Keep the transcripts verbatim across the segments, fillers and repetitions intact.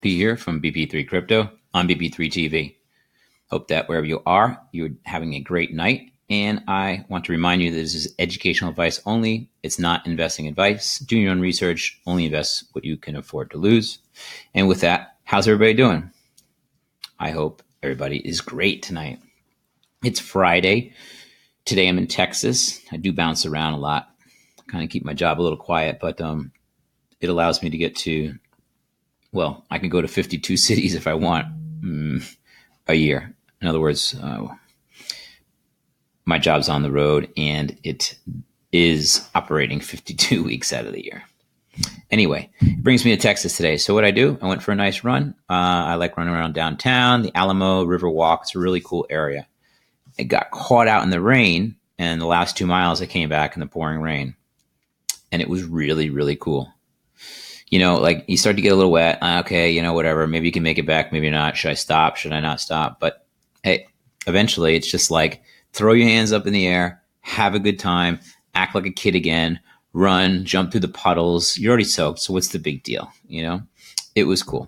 P here from B P three Crypto on B P three T V. Hope that wherever you are, you're having a great night. And I want to remind you that this is educational advice only. It's not investing advice. Do your own research. Only invest what you can afford to lose. And with that, how's everybody doing? I hope everybody is great tonight. It's Friday. Today I'm in Texas. I do bounce around a lot. Kind of keep my job a little quiet, but um, it allows me to get to, well, I can go to fifty-two cities if I want mm, a year. In other words, uh, my job's on the road and it is operating fifty-two weeks out of the year. Anyway, it brings me to Texas today. So what I do, I went for a nice run. Uh, I like running around downtown, the Alamo Riverwalk. It's a really cool area. It got caught out in the rain, and the last two miles I came back in the pouring rain. And it was really, really cool. You know, like you start to get a little wet. Okay, you know, whatever. Maybe you can make it back. Maybe not. Should I stop? Should I not stop? But hey, eventually it's just like throw your hands up in the air, have a good time, act like a kid again, run, jump through the puddles. You're already soaked. So what's the big deal? You know, it was cool.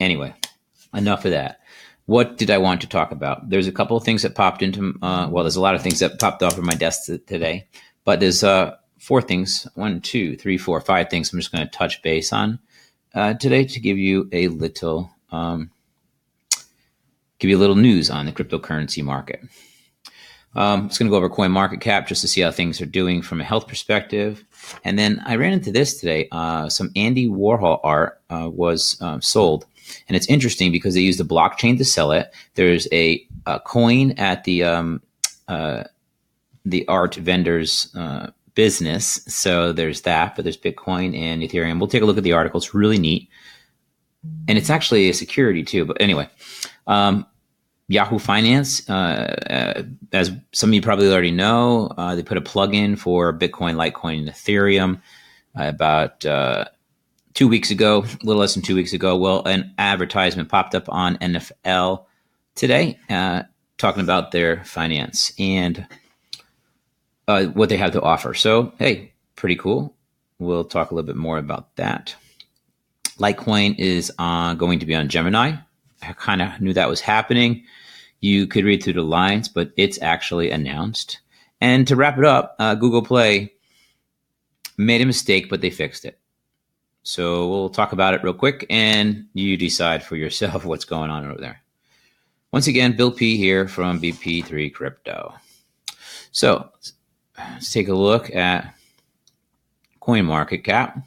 Anyway, enough of that. What did I want to talk about? There's a couple of things that popped into, uh, well, there's a lot of things that popped off of my desk today, but there's uh, four things, one, two, three, four, five things I'm just going to touch base on uh, today to give you a little, um, give you a little news on the cryptocurrency market. Um, I'm just going to go over CoinMarketCap just to see how things are doing from a health perspective. And then I ran into this today. Uh, some Andy Warhol art uh, was uh, sold. And it's interesting because they use the blockchain to sell it. There's a, a coin at the um, uh, the art vendor's uh, business. So there's that, but there's Bitcoin and Ethereum. We'll take a look at the article. It's really neat. And it's actually a security too. But anyway, um, Yahoo Finance, uh, as some of you probably already know, uh, they put a plug-in for Bitcoin, Litecoin, and Ethereum about uh, – Two weeks ago, a little less than two weeks ago, well, an advertisement popped up on N F L today uh, talking about their finance and uh, what they have to offer. So, hey, pretty cool. We'll talk a little bit more about that. Litecoin is uh, going to be on Gemini. I kind of knew that was happening. You could read through the lines, but it's actually announced. And to wrap it up, uh, Google Play made a mistake, but they fixed it. So we'll talk about it real quick, and you decide for yourself what's going on over there. Once again, Bill P here from B P three Crypto. So let's take a look at CoinMarketCap.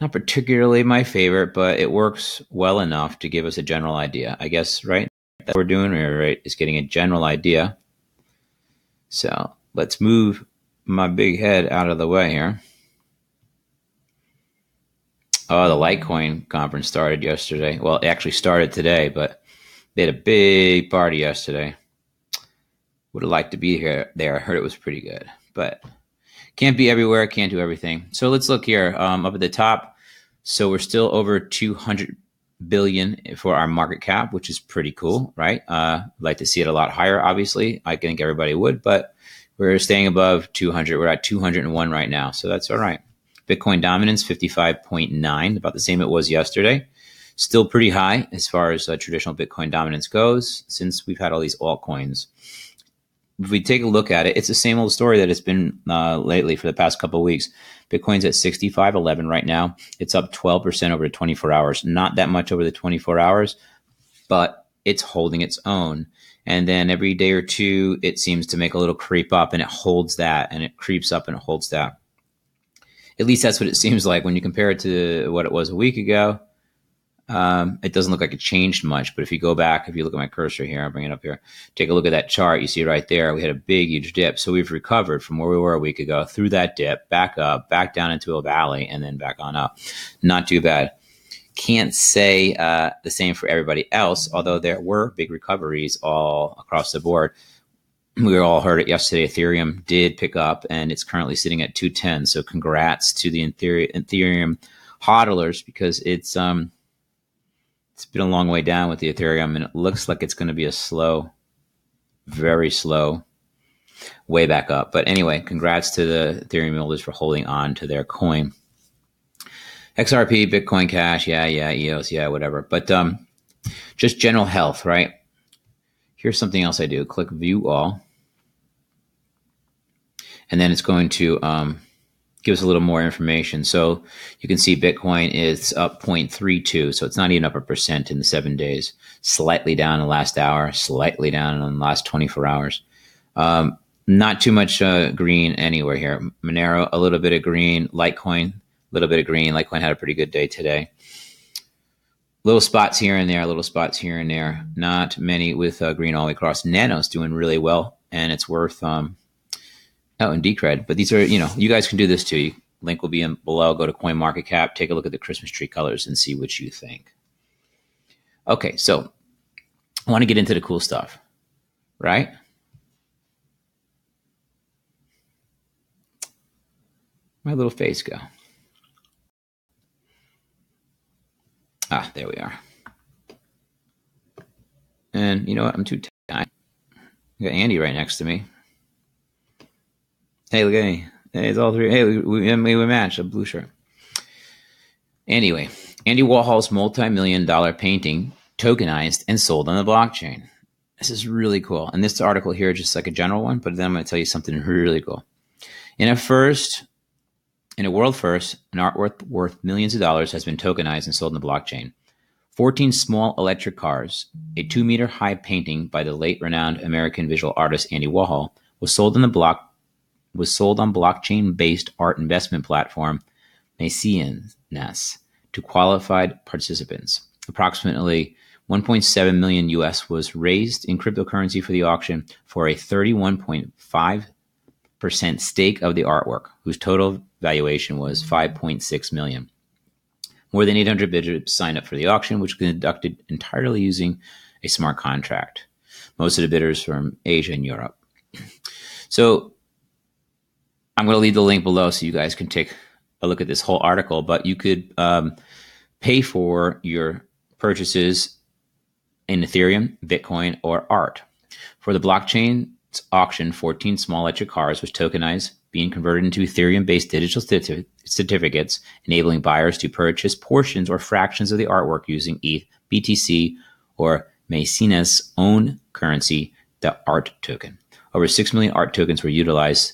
Not particularly my favorite, but it works well enough to give us a general idea. I guess, right? That's what we're doing here, right? Is getting a general idea. So let's move my big head out of the way here. Oh, the Litecoin conference started yesterday. Well, it actually started today, but they had a big party yesterday. Would have liked to be here there. I heard it was pretty good, but can't be everywhere. Can't do everything. So let's look here um, up at the top. So we're still over two hundred billion for our market cap, which is pretty cool, right? Uh, I'd like to see it a lot higher, obviously. I think everybody would, but we're staying above two hundred. We're at two hundred one right now, so that's all right. Bitcoin dominance, fifty-five point nine, about the same it was yesterday. Still pretty high as far as uh, traditional Bitcoin dominance goes since we've had all these altcoins. If we take a look at it, it's the same old story that it's been uh, lately for the past couple of weeks. Bitcoin's at sixty-five eleven right now. It's up twelve percent over the twenty-four hours. Not that much over the twenty-four hours, but it's holding its own. And then every day or two, it seems to make a little creep up, and it holds that, and it creeps up and it holds that. At least that's what it seems like when you compare it to what it was a week ago. Um, it doesn't look like it changed much, but if you go back, if you look at my cursor here, I'll bring it up here, take a look at that chart. You see right there, we had a big, huge dip. So we've recovered from where we were a week ago through that dip, back up, back down into a valley, and then back on up. Not too bad. Can't say uh, the same for everybody else, although there were big recoveries all across the board. We all heard it yesterday. Ethereum did pick up, and it's currently sitting at two ten. So congrats to the Ethereum hodlers because it's um it's been a long way down with the Ethereum, and it looks like it's going to be a slow, very slow way back up. But anyway, congrats to the Ethereum holders for holding on to their coin. X R P, Bitcoin Cash, yeah, yeah, E O S, yeah, whatever. But um, just general health, right? Here's something else I do. Click View All. And then it's going to um, give us a little more information. So you can see Bitcoin is up zero point three two. So it's not even up a percent in the seven days. Slightly down in the last hour. Slightly down in the last twenty-four hours. Um, not too much uh, green anywhere here. Monero, a little bit of green. Litecoin, a little bit of green. Litecoin had a pretty good day today. Little spots here and there. Little spots here and there. Not many with uh, green all the way across. Nano's doing really well. And it's worth... Um, Oh, and Decred. But these are, you know, you guys can do this too. Link will be in below. Go to CoinMarketCap. Take a look at the Christmas tree colors and see what you think. Okay, so I want to get into the cool stuff, right? My little face go. Ah, there we are. And you know what? I'm too tired. I got Andy right next to me. Hey, look at me. Hey, it's all three. Hey, we, we, we match a blue shirt. Anyway, Andy Warhol's multi-million dollar painting tokenized and sold on the blockchain. This is really cool. And this article here is just like a general one, but then I'm going to tell you something really cool. In a first, in a world first, an artwork worth millions of dollars has been tokenized and sold on the blockchain. fourteen small electric cars, a two meter high painting by the late renowned American visual artist Andy Warhol, was sold on the blockchain. was sold on blockchain-based art investment platform Maecenas to qualified participants. Approximately one point seven million U S was raised in cryptocurrency for the auction for a thirty-one point five percent stake of the artwork, whose total valuation was five point six million. More than eight hundred bidders signed up for the auction, which was conducted entirely using a smart contract. Most of the bidders from Asia and Europe. So, I'm going to leave the link below so you guys can take a look at this whole article, but you could um, pay for your purchases in Ethereum, Bitcoin, or A R T. For the blockchain's auction, fourteen small electric cars was tokenized, being converted into Ethereum-based digital certif- certificates, enabling buyers to purchase portions or fractions of the artwork using E T H, B T C, or Maecenas' own currency, the A R T token. Over six million A R T tokens were utilized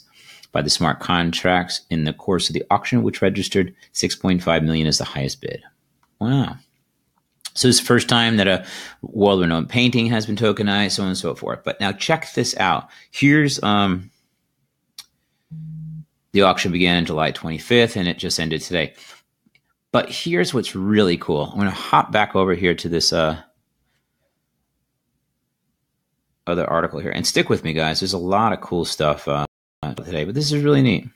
by the smart contracts in the course of the auction, which registered six point five million as the highest bid. Wow. So it's the first time that a world-renowned painting has been tokenized, so on and so forth. But now check this out. Here's um, the auction began on July twenty-fifth, and it just ended today. But here's what's really cool. I'm going to hop back over here to this uh, other article here. And stick with me, guys. There's a lot of cool stuff uh, today, but this is really neat.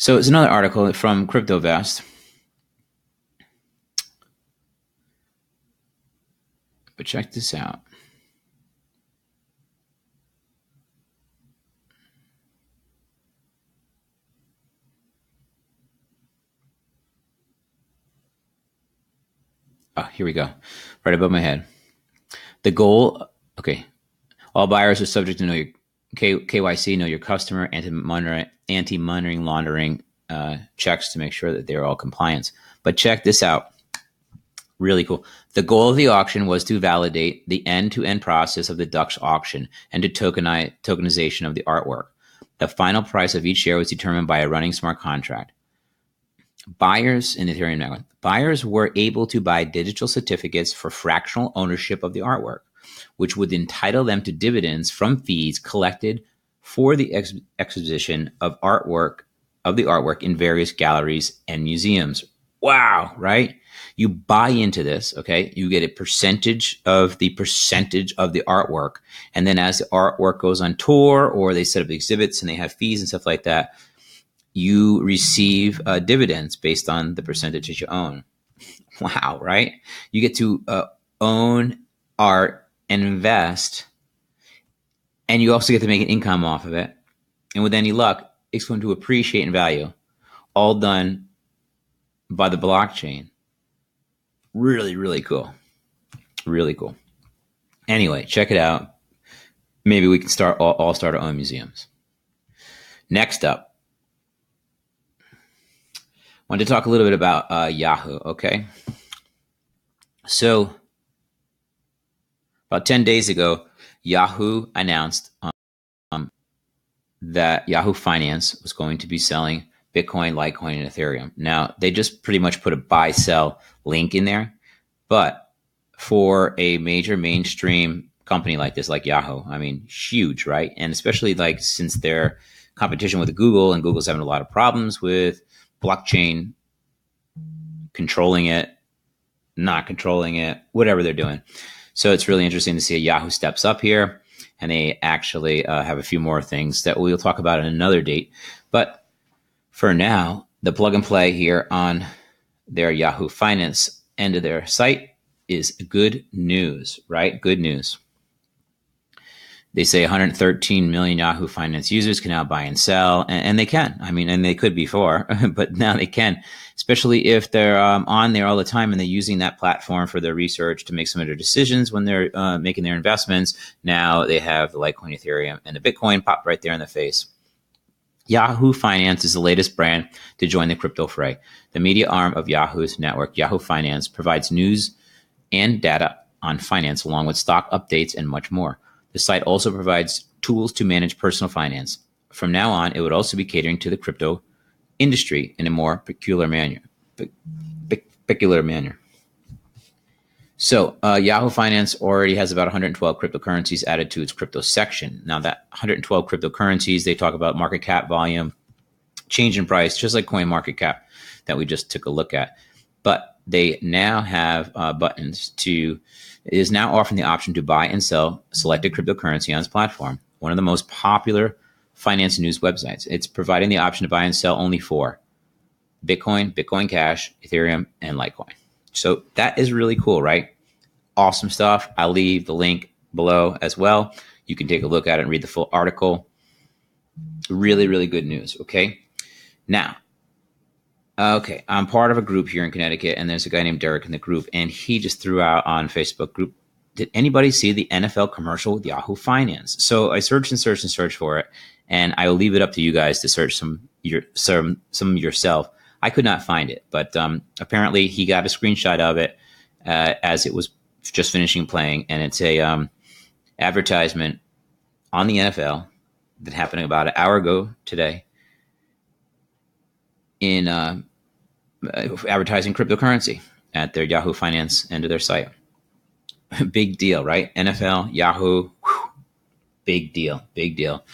So it's another article from CryptoVest, but check this out. Oh, here we go, right above my head. The goal, okay, all buyers are subject to know your K, KYC, know your customer, anti-money, anti-money laundering uh, checks to make sure that they're all compliance. But check this out. Really cool. The goal of the auction was to validate the end-to-end process of the Dutch auction and to tokenize, tokenization of the artwork. The final price of each share was determined by a running smart contract. Buyers in the Ethereum network. Buyers were able to buy digital certificates for fractional ownership of the artwork, which would entitle them to dividends from fees collected for the ex- exhibition of artwork of the artwork in various galleries and museums. Wow, right? You buy into this, okay? You get a percentage of the percentage of the artwork, and then as the artwork goes on tour or they set up exhibits and they have fees and stuff like that, you receive uh, dividends based on the percentage that you own. Wow, right? You get to uh, own art and invest, and you also get to make an income off of it. And with any luck, it's going to appreciate in value, all done by the blockchain. Really, really cool. Really cool. Anyway, check it out. Maybe we can start all, all start our own museums. Next up, wanted to talk a little bit about uh, Yahoo. Okay. So about ten days ago, Yahoo announced um, that Yahoo Finance was going to be selling Bitcoin, Litecoin, and Ethereum. Now, they just pretty much put a buy-sell link in there. But for a major mainstream company like this, like Yahoo, I mean, huge, right? And especially like since their competition with Google, and Google's having a lot of problems with blockchain, controlling it, not controlling it, whatever they're doing. So it's really interesting to see Yahoo steps up here, and they actually uh, have a few more things that we'll talk about in another date. But for now, the plug and play here on their Yahoo Finance end of their site is good news, right? Good news. They say one hundred thirteen million Yahoo Finance users can now buy and sell, and, and they can. I mean, and they could before, but now they can, especially if they're um, on there all the time and they're using that platform for their research to make some of their decisions when they're uh, making their investments. Now they have the Litecoin, Ethereum, and the Bitcoin popped right there in the face. Yahoo Finance is the latest brand to join the crypto fray. The media arm of Yahoo's network, Yahoo Finance, provides news and data on finance along with stock updates and much more. The site also provides tools to manage personal finance. From now on, it would also be catering to the crypto industry in a more peculiar manner. Peculiar manner. So uh, Yahoo Finance already has about one hundred twelve cryptocurrencies added to its crypto section. Now that one hundred twelve cryptocurrencies, they talk about market cap volume, change in price, just like CoinMarketCap that we just took a look at. But they now have uh, buttons to, is now offering the option to buy and sell selected cryptocurrency on its platform, one of the most popular finance news websites. It's providing the option to buy and sell only for Bitcoin, Bitcoin Cash, Ethereum, and Litecoin. So that is really cool, right? Awesome stuff. I'll leave the link below as well. You can take a look at it and read the full article. Really, really good news, okay? Now, okay, I'm part of a group here in Connecticut, and there's a guy named Derek in the group, and he just threw out on Facebook group, did anybody see the N F L commercial with Yahoo Finance? So I searched and searched and searched for it, and I will leave it up to you guys to search some your some some yourself. I could not find it, but um, apparently he got a screenshot of it uh, as it was just finishing playing, and it's a um, advertisement on the N F L that happened about an hour ago today in uh, advertising cryptocurrency at their Yahoo Finance end of their site. Big deal, right? N F L, Yahoo, whew, big deal, big deal.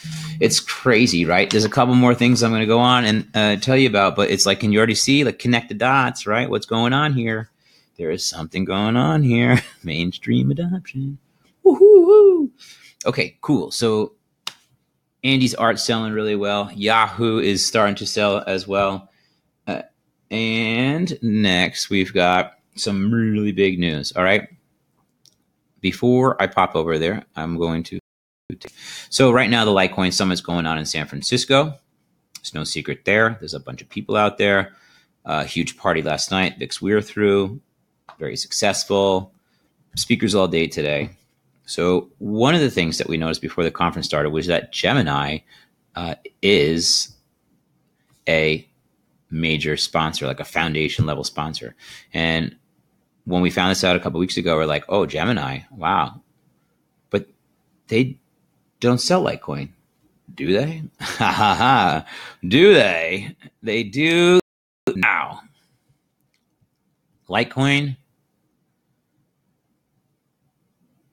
It's crazy, right? There's a couple more things I'm going to go on and uh, tell you about, but it's like, can you already see, like, connect the dots, right? What's going on here? There is something going on here. Mainstream adoption. Woohoo! Okay, cool. So Andy's art selling really well. Yahoo is starting to sell as well. Uh, and next, we've got some really big news. All right. Before I pop over there, I'm going to. So right now, the Litecoin Summit's going on in San Francisco. It's no secret there. There's a bunch of people out there. A uh, huge party last night. Vix Weir through. Very successful. Speakers all day today. So one of the things that we noticed before the conference started was that Gemini uh, is a major sponsor, like a foundation level sponsor. And when we found this out a couple of weeks ago, we're like, oh, Gemini, wow. But they don't sell Litecoin, do they? Ha ha ha, do they? They do now. Litecoin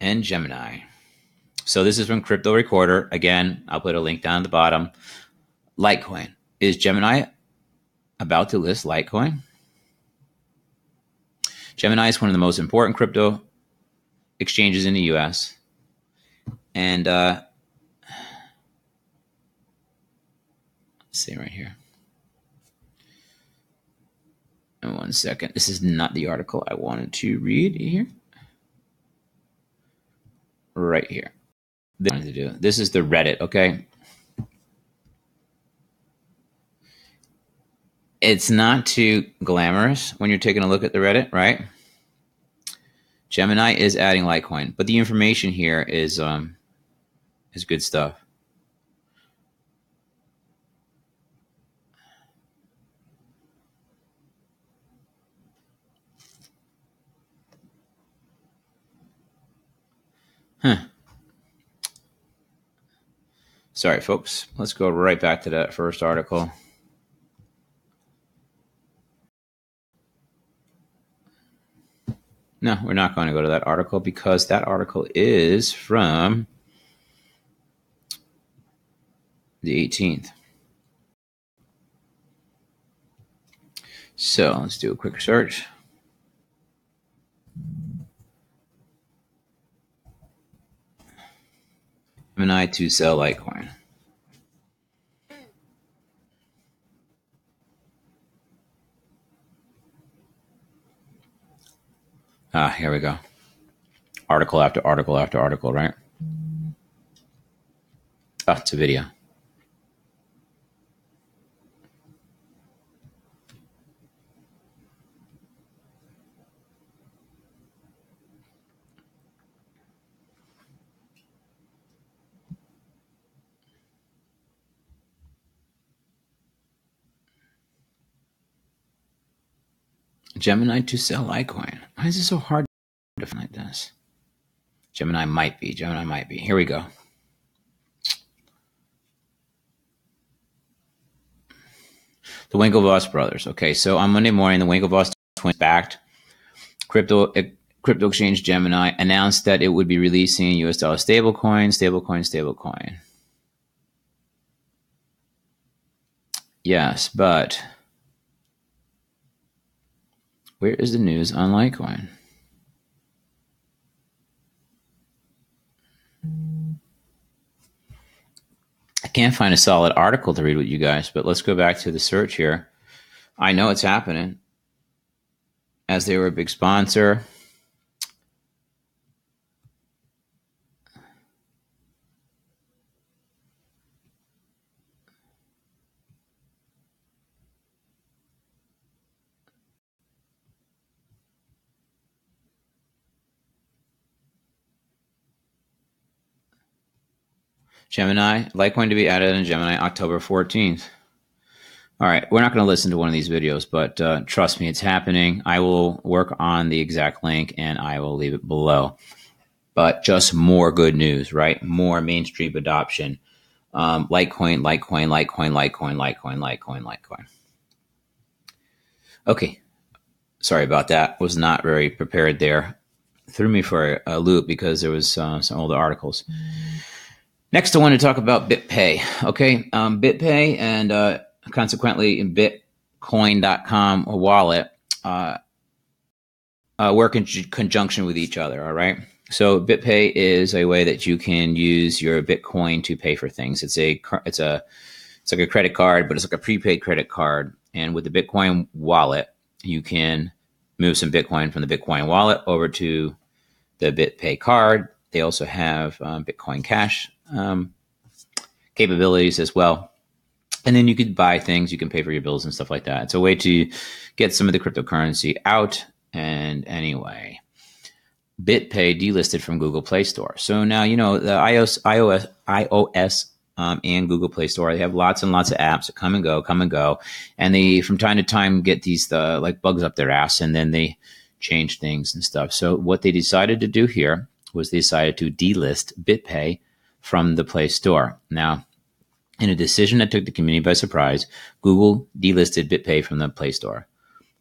and Gemini. So this is from Crypto Recorder. Again, I'll put a link down at the bottom. Litecoin. Is Gemini about to list Litecoin? Gemini is one of the most important crypto exchanges in the U S. And uh, let's see right here. And one second. This is not the article I wanted to read here. Right here. This is the Reddit, okay? It's not too glamorous when you're taking a look at the Reddit, right? Gemini is adding Litecoin, but the information here is um, is good stuff. Huh. Sorry, folks. Let's go right back to that first article. No, we're not going to go to that article because that article is from the eighteenth. So let's do a quick search. Gemini to sell Litecoin. Ah, here we go. Article after article after article, right? Oh, it's a video. Gemini to sell Litecoin. Why is it so hard to find like this? Gemini might be. Gemini might be. Here we go. The Winklevoss brothers. Okay, so on Monday morning, the Winklevoss twins backed crypto crypto exchange Gemini announced that it would be releasing U S dollar stablecoin, stablecoin, stablecoin. Yes, but where is the news on Litecoin? I can't find a solid article to read with you guys, but let's go back to the search here. I know it's happening as they were a big sponsor. Gemini, Litecoin to be added in Gemini October fourteenth. All right, we're not going to listen to one of these videos, but uh, trust me, it's happening. I will work on the exact link and I will leave it below. But just more good news, right? More mainstream adoption. Um, Litecoin, Litecoin, Litecoin, Litecoin, Litecoin, Litecoin, Litecoin. Okay, sorry about that. Was not very prepared there. Threw me for a loop because there was uh, some older articles. Next, I want to talk about BitPay, okay? Um, BitPay and uh, consequently Bitcoin dot com wallet uh, uh, work in conjunction with each other, all right? So BitPay is a way that you can use your Bitcoin to pay for things. It's a it's a it's like a credit card, but it's like a prepaid credit card. And with the Bitcoin wallet, you can move some Bitcoin from the Bitcoin wallet over to the BitPay card. They also have um, Bitcoin Cash um, capabilities as well. And then you could buy things, you can pay for your bills and stuff like that. It's a way to get some of the cryptocurrency out. And anyway, BitPay delisted from Google Play Store. So now, you know, the iOS, iOS, iOS um, and Google Play Store, they have lots and lots of apps that come and go, come and go. And they, from time to time, get these uh, like bugs up their ass and then they change things and stuff. So what they decided to do here was they decided to delist BitPay from the Play Store. Now, in a decision that took the community by surprise, Google delisted BitPay from the Play Store.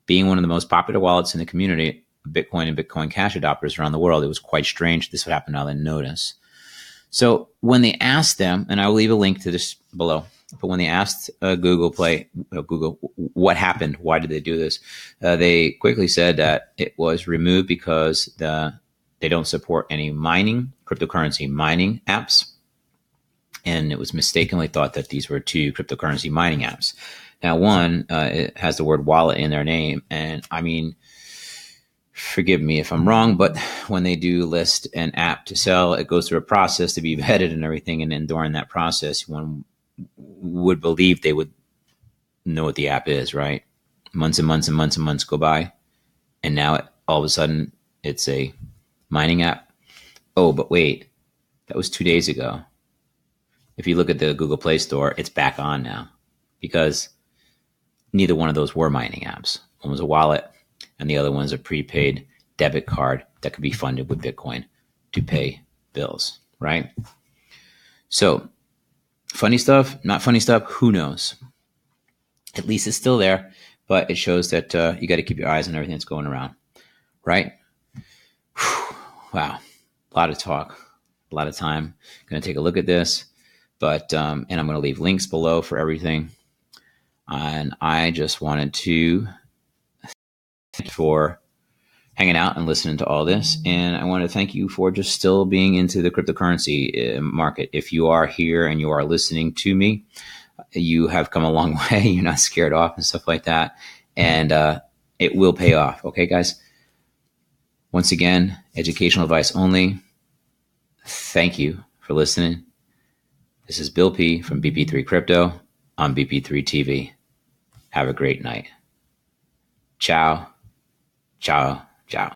Being one of the most popular wallets in the community, Bitcoin and Bitcoin Cash adopters around the world, it was quite strange this would happen without a notice. So when they asked them, and I will leave a link to this below, but when they asked uh, Google Play, uh, Google, what happened? Why did they do this? Uh, they quickly said that it was removed because the They don't support any mining, cryptocurrency mining apps. And it was mistakenly thought that these were two cryptocurrency mining apps. Now, one uh, it has the word wallet in their name. And I mean, forgive me if I'm wrong, but when they do list an app to sell, it goes through a process to be vetted and everything. And then during that process, one would believe they would know what the app is, right? Months and months and months and months go by. And now it, all of a sudden, it's a mining app. Oh, but wait, that was two days ago. If you look at the Google Play Store, it's back on now because neither one of those were mining apps. One was a wallet and the other one's a prepaid debit card that could be funded with Bitcoin to pay bills, right? So funny stuff, not funny stuff, who knows? At least it's still there, but it shows that uh, you got to keep your eyes on everything that's going around, right? Whew, wow, a lot of talk, a lot of time. Going to take a look at this, but um, and I'm going to leave links below for everything. And I just wanted to thank you for hanging out and listening to all this. And I want to thank you for just still being into the cryptocurrency market. If you are here and you are listening to me, you have come a long way. You're not scared off and stuff like that. And uh, it will pay off. Okay, guys? Once again, educational advice only. Thank you for listening. This is Bill P from B P three Crypto on B P three T V. Have a great night. Ciao. Ciao. Ciao.